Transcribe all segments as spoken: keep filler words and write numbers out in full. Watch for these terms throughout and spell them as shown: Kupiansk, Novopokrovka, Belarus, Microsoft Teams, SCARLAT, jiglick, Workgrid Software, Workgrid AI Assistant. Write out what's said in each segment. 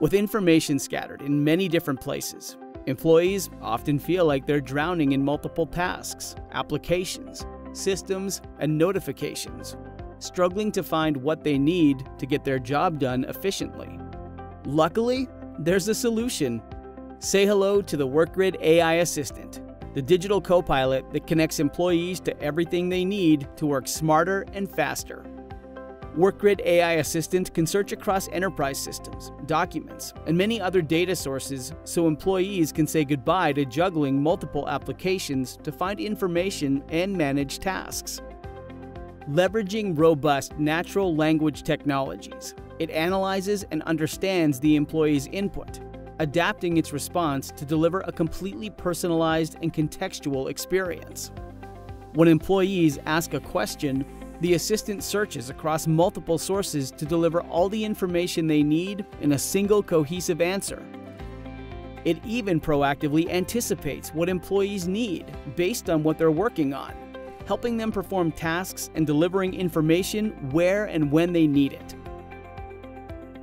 With information scattered in many different places, employees often feel like they're drowning in multiple tasks, applications, systems, and notifications, struggling to find what they need to get their job done efficiently. Luckily, there's a solution. Say hello to the Workgrid A I Assistant, the digital co-pilot that connects employees to everything they need to work smarter and faster. Workgrid A I Assistant can search across enterprise systems, documents, and many other data sources so employees can say goodbye to juggling multiple applications to find information and manage tasks. Leveraging robust natural language technologies, it analyzes and understands the employee's input, adapting its response to deliver a completely personalized and contextual experience. When employees ask a question, the assistant searches across multiple sources to deliver all the information they need in a single cohesive answer. It even proactively anticipates what employees need based on what they're working on, helping them perform tasks and delivering information where and when they need it.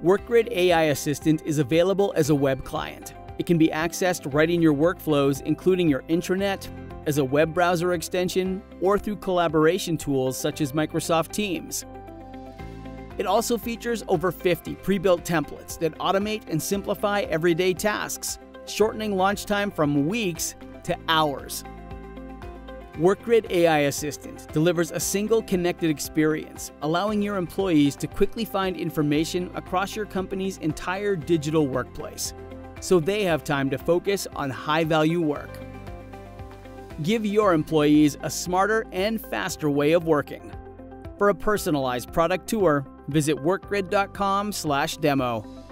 Workgrid A I Assistant is available as a web client. It can be accessed right in your workflows, including your intranet, as a web browser extension, or through collaboration tools such as Microsoft Teams. It also features over fifty pre-built templates that automate and simplify everyday tasks, shortening launch time from weeks to hours. Workgrid A I Assistant delivers a single connected experience, allowing your employees to quickly find information across your company's entire digital workplace, so they have time to focus on high-value work. Give your employees a smarter and faster way of working. For a personalized product tour, visit workgrid dot com slash demo.